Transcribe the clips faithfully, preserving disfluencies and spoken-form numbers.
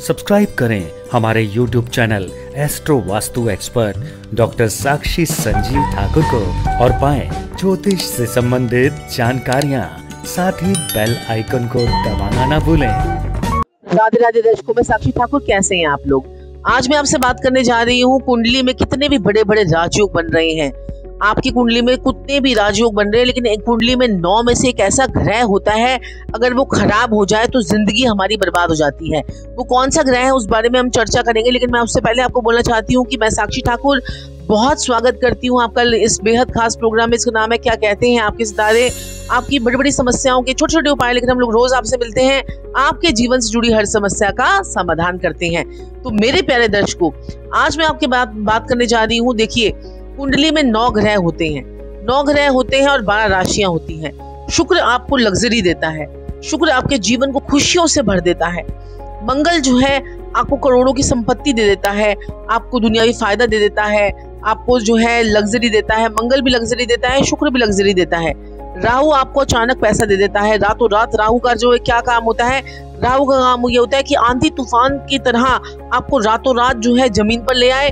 Subscribe करें हमारे YouTube channel astro Vastu expert doctor Sakshi Sanjeev Thakur को और पाएं ज्योतिष से संबंधित जानकारियाँ, साथ ही बेल आइकन को दबाना ना भूलें। राधे राधे दर्शकों, में साक्षी ठाकुर, कैसे हैं आप लोग। आज मैं आपसे बात करने जा रही हूँ, कुंडली में कितने भी बड़े बड़े राजयोग बन रहे हैं, आपकी कुंडली में कितने भी राजयोग बन रहे हैं, लेकिन एक कुंडली में नौ में से एक ऐसा ग्रह होता है, अगर वो खराब हो जाए तो जिंदगी हमारी बर्बाद हो जाती है। वो कौन सा ग्रह है उस बारे में हम चर्चा करेंगे, लेकिन मैं उससे पहले आपको बोलना चाहती हूँ कि मैं साक्षी ठाकुर बहुत स्वागत करती हूँ आपका इस बेहद खास प्रोग्राम में। इसका नाम है क्या कहते हैं आपके सितारे। आपकी बड़ी बड़ी समस्याओं के छोटे छोटे उपाय लेकर हम लोग रोज आपसे मिलते हैं, आपके जीवन से जुड़ी हर समस्या का समाधान करते हैं। तो मेरे प्यारे दर्शकों, आज मैं आपके बात बात करने जा रही हूँ। देखिए, कुंडली में नौ ग्रह होते हैं, नौ ग्रह होते हैं और बारह राशियां होती हैं। शुक्र आपको लग्जरी देता है, शुक्र आपके जीवन को खुशियों से भर देता है। मंगल जो है आपको करोड़ों की संपत्ति दे देता है, आपको दुनियावी फायदा दे देता है, आपको जो है लग्जरी देता है। मंगल भी लग्जरी देता है, शुक्र भी लग्जरी देता है। राहु आपको अचानक पैसा दे देता है रातों रात। राहु का जो है क्या काम होता है, राहु का काम ये होता है कि आंधी तूफान की तरह आपको रातों रात जो है जमीन पर ले आए,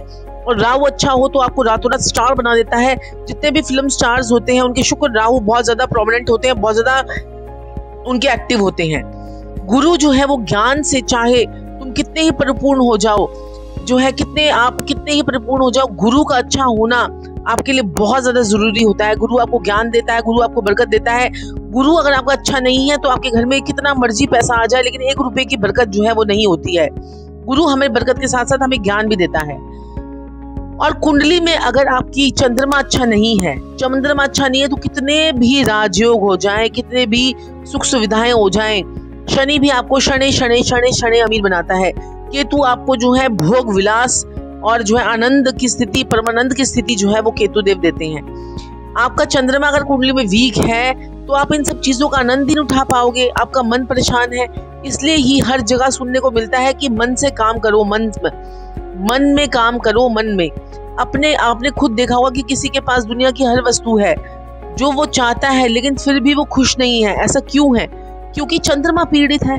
और राहु अच्छा हो तो आपको रातों रात स्टार बना देता है। जितने भी फिल्म स्टार्स होते हैं उनके शुक्र राहु बहुत ज्यादा प्रोमिनेंट होते हैं, बहुत ज्यादा उनके एक्टिव होते हैं। गुरु जो है वो ज्ञान से, चाहे तुम कितने ही परिपूर्ण हो जाओ, जो है कितने आप कितने ही परिपूर्ण हो जाओ, गुरु का अच्छा होना आपके लिए बहुत ज्यादा जरूरी होता है। गुरु आपको ज्ञान देता है, गुरु आपको बरकत देता है। गुरु अगर आपका अच्छा नहीं है तो आपके घर में कितना मर्जी पैसा आ जाए, लेकिन एक रुपए की बरकत जो है वो नहीं होती है। गुरु हमें बरकत के साथ साथ हमें ज्ञान भी देता है। और कुंडली में अगर आपकी चंद्रमा अच्छा नहीं है, चंद्रमा अच्छा नहीं है तो कितने भी राजयोग हो जाए, कितने भी सुख सुविधाएं हो जाए। शनि भी आपको शनि शनि शनि शनि अमीर बनाता है। केतु आपको जो है भोग विलास और जो है आनंद की स्थिति, परमानंद की स्थिति जो है वो केतु देव देते हैं। आपका चंद्रमा अगर कुंडली में वीक है तो आप इन सब चीजों का आनंद ही नहीं उठा पाओगे। आपका मन परेशान है, इसलिए ही हर जगह सुनने को मिलता है कि मन से काम करो, मन मन में काम करो, मन में। अपने आपने खुद देखा होगा कि किसी के पास दुनिया की हर वस्तु है जो वो चाहता है, लेकिन फिर भी वो खुश नहीं है। ऐसा क्यों है? क्योंकि चंद्रमा पीड़ित है।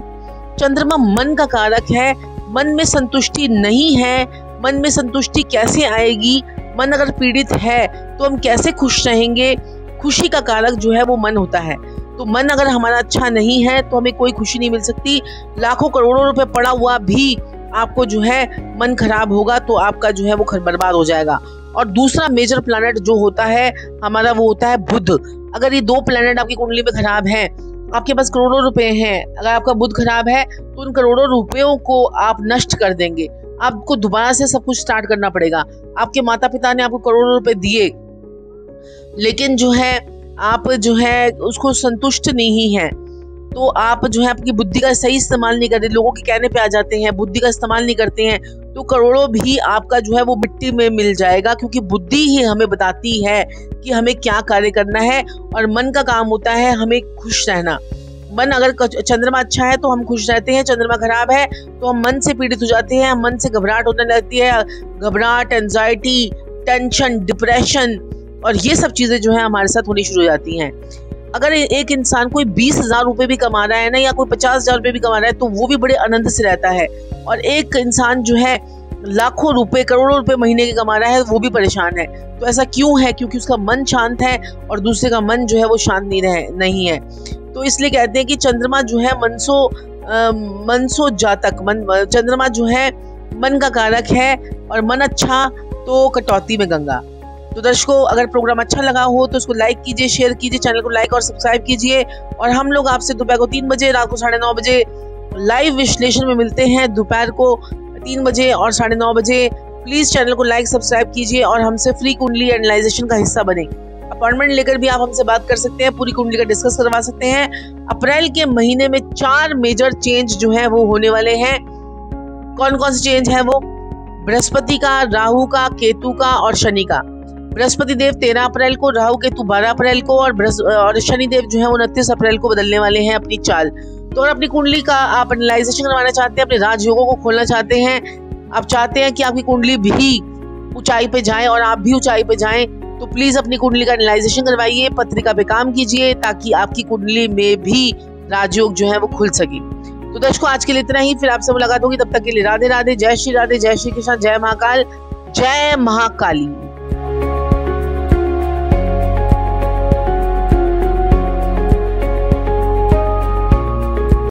चंद्रमा मन का कारक है, मन में संतुष्टि नहीं है। मन में संतुष्टि कैसे आएगी? मन अगर पीड़ित है तो हम कैसे खुश रहेंगे? खुशी का कारक जो है वो मन होता है। तो मन अगर हमारा अच्छा नहीं है तो हमें कोई खुशी नहीं मिल सकती। लाखों करोड़ों रुपए पड़ा हुआ भी आपको जो है मन खराब होगा तो आपका जो है वो बर्बाद हो जाएगा। और दूसरा मेजर प्लैनेट जो होता है हमारा, वो होता है बुध। अगर ये दो प्लैनेट आपकी कुंडली में खराब हैं, आपके पास करोड़ों रुपए हैं, अगर आपका बुध खराब है तो उन करोड़ों रुपयों को आप नष्ट कर देंगे। आपको दोबारा से सब कुछ स्टार्ट करना पड़ेगा। आपके माता पिता ने आपको करोड़ों रुपए दिए, लेकिन जो है आप जो है उसको संतुष्ट नहीं है, तो आप जो है आपकी बुद्धि का सही इस्तेमाल नहीं करते, लोगों के कहने पे आ जाते हैं, बुद्धि का इस्तेमाल नहीं करते हैं, तो करोड़ों भी आपका जो है वो मिट्टी में मिल जाएगा। क्योंकि बुद्धि ही हमें बताती है कि हमें क्या कार्य करना है, और मन का काम होता है हमें खुश रहना। मन अगर चंद्रमा अच्छा है तो हम खुश रहते हैं, चंद्रमा खराब है तो हम मन से पीड़ित हो जाते हैं, मन से घबराहट होने लगती है। घबराहट, एंजाइटी, टेंशन, डिप्रेशन और ये सब चीजें जो है हमारे साथ होनी शुरू हो जाती हैं। अगर एक इंसान कोई बीस हजार रुपये भी कमा रहा है ना, या कोई पचास हजार रुपये भी कमा रहा है, तो वो भी बड़े आनंद से रहता है। और एक इंसान जो है लाखों रुपए, करोड़ों रुपए महीने के कमा रहा है, वो भी परेशान है। तो ऐसा क्यों है? क्योंकि उसका मन शांत है और दूसरे का मन जो है वो शांत नहीं रहे नहीं है। तो इसलिए कहते हैं कि चंद्रमा जो है मनसो आ, मनसो जातक मन चंद्रमा जो है मन का कारक है, और मन अच्छा तो कटौती में गंगा। तो दर्शकों, अगर प्रोग्राम अच्छा लगा हो तो उसको लाइक कीजिए, शेयर कीजिए, चैनल को लाइक और सब्सक्राइब कीजिए। और हम लोग आपसे दोपहर को तीन बजे, रात को साढ़े नौ बजे लाइव विश्लेषण में मिलते हैं, दोपहर को तीन बजे और साढ़े नौ बजे। प्लीज चैनल को लाइक, सब्सक्राइब कीजिए और हमसे फ्री कुंडली एनालाइजेशन का हिस्सा बने। अपॉइंटमेंट लेकर भी आप हमसे बात कर सकते हैं, पूरी कुंडली का डिस्कस करवा सकते हैं। अप्रैल के महीने में चार मेजर चेंज जो है वो होने वाले हैं। कौन कौन से चेंज है? वो बृहस्पति का, राहु का, केतु का और शनि का। बृहस्पति देव तेरह अप्रैल को, राहु केतु बारह अप्रैल को और और शनि देव जो है उनतीस अप्रैल को बदलने वाले हैं अपनी चाल। तो और अपनी कुंडली का आप एनालाइजेशन करवाना चाहते हैं, अपने राजयोगों को खोलना चाहते हैं, आप चाहते हैं कि आपकी कुंडली भी ऊंचाई पे जाए और आप भी ऊंचाई पे जाएं, तो प्लीज अपनी कुंडली का एनालाइजेशन करवाइए, पत्रिका पे काम कीजिए, ताकि आपकी कुंडली में भी राजयोग जो है वो खुल सके। तो दर्शकों आज के लिए इतना ही, फिर आपसे मुलाकात होगी, तब तक के लिए राधे राधे, जय श्री राधे, जय श्री कृष्ण, जय महाकाल, जय महाकाली।